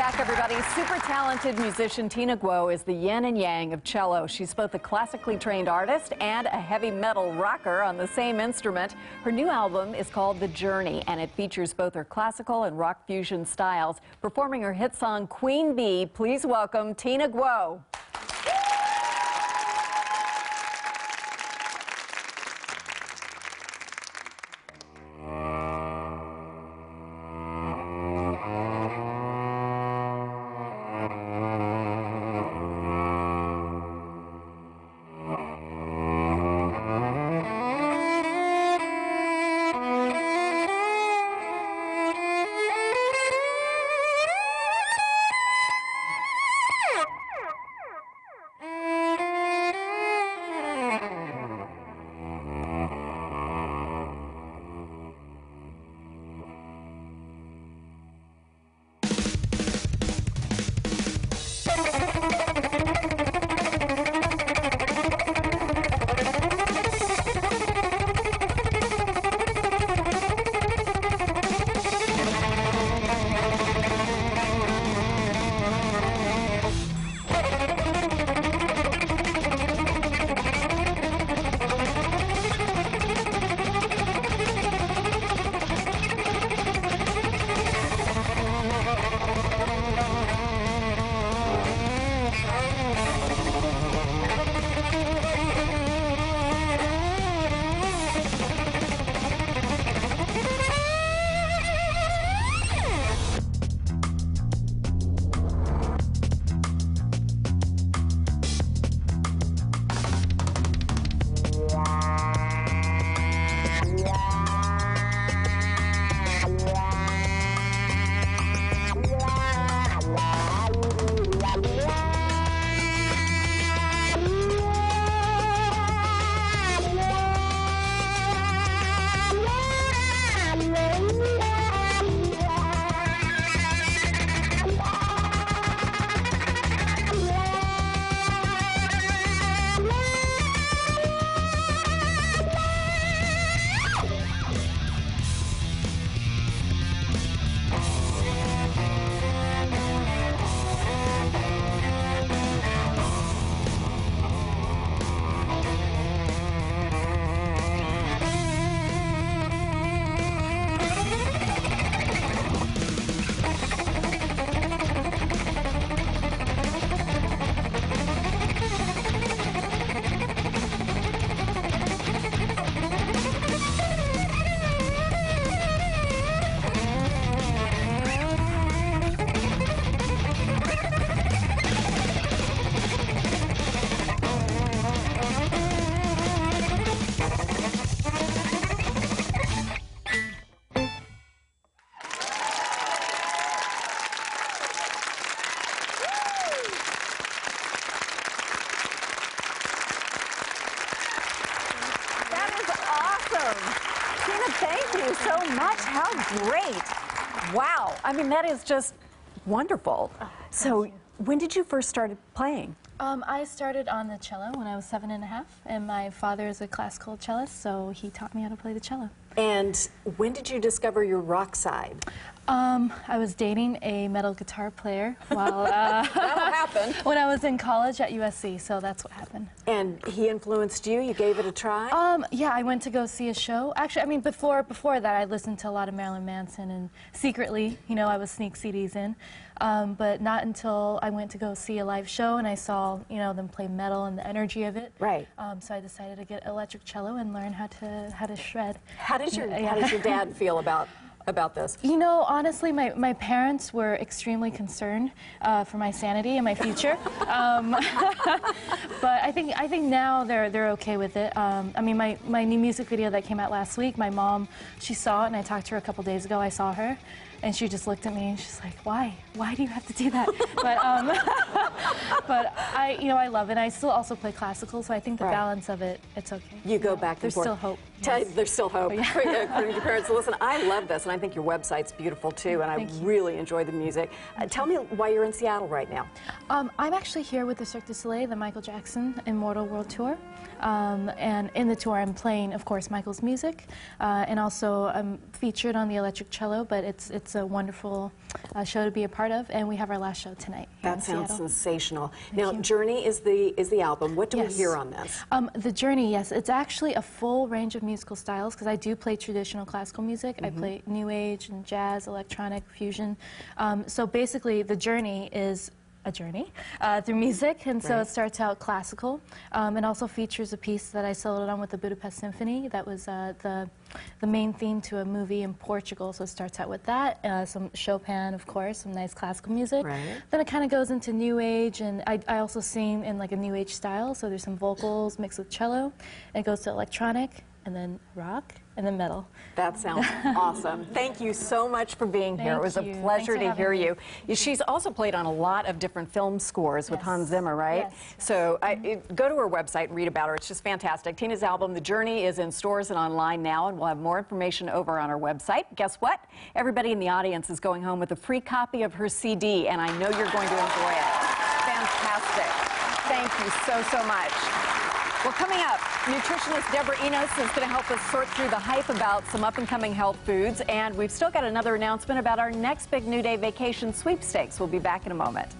back, everybody. Super talented musician Tina Guo is the yin and yang of cello. She's both a classically trained artist and a heavy metal rocker on the same instrument. Her new album is called The Journey, and it features both her classical and rock fusion styles. Performing her hit song, Queen Bee, please welcome Tina Guo. Tina, thank you so much. How great. Wow. I mean, that is just wonderful. Oh, so when did you first start playing? I started on the cello when I was 7 and a half, and my father is a classical cellist, so he taught me how to play the cello. And when did you discover your rock side? I was dating a metal guitar player while that'll happen. When I was in college at USC, so that's what happened. And he influenced you? You gave it a try? Yeah, I went to go see a show. Actually, I mean, before that, I listened to a lot of Marilyn Manson, and secretly, you know, I would sneak CDs in. But not until I went to go see a live show and I saw, you know, them play metal and the energy of it. Right. So I decided to get electric cello and learn how to shred. How did your dad feel about this? You know, honestly, my parents were extremely concerned for my sanity and my future. But I think now they're okay with it. I mean, my new music video that came out last week, my mom, she saw it, and I talked to her a couple days ago. I saw her, and she just looked at me and she's like, "Why? Why do you have to do that?" But I, you know, I love it. I still also play classical, so I think the balance of it, it's okay. You go back and forth. There's still hope. Yes. There's still hope. Yeah. For your parents, listen, I love this, and I think your website's beautiful too, and I really enjoy the music. Tell me why you're in Seattle right now. I'm actually here with the Cirque du Soleil, the Michael Jackson Immortal World Tour. And in the tour, I'm playing, of course, Michael's music, and also I'm featured on the electric cello, but it's a wonderful show to be a part of, and we have our last show tonight. That sounds sensational. Now, Journey is the album. What do we hear on this? The Journey, it's actually a full range of musical styles, because I do play traditional classical music. I play new age and jazz, electronic, fusion. So basically, the journey is a journey through music, and so it starts out classical, and also features a piece that I soloed on with the Budapest Symphony that was the main theme to a movie in Portugal, so it starts out with that, some Chopin, of course, some nice classical music. Then it kind of goes into new age, and I also sing in like a new age style, so there's some vocals mixed with cello, and it goes to electronic, and then rock, and then metal. That sounds awesome. Thank you so much for being here. It was a pleasure to hear you. She's also played on a lot of different film scores with Hans Zimmer, right? So go to her website and read about her. It's just fantastic. Tina's album, The Journey, is in stores and online now, and we'll have more information over on our website. Guess what? Everybody in the audience is going home with a free copy of her CD, and I know you're going to enjoy it. Fantastic. Thank you so much. Well, coming up, nutritionist Deborah Enos is going to help us sort through the hype about some up-and-coming health foods, and we've still got another announcement about our next big New Day Vacation sweepstakes. We'll be back in a moment.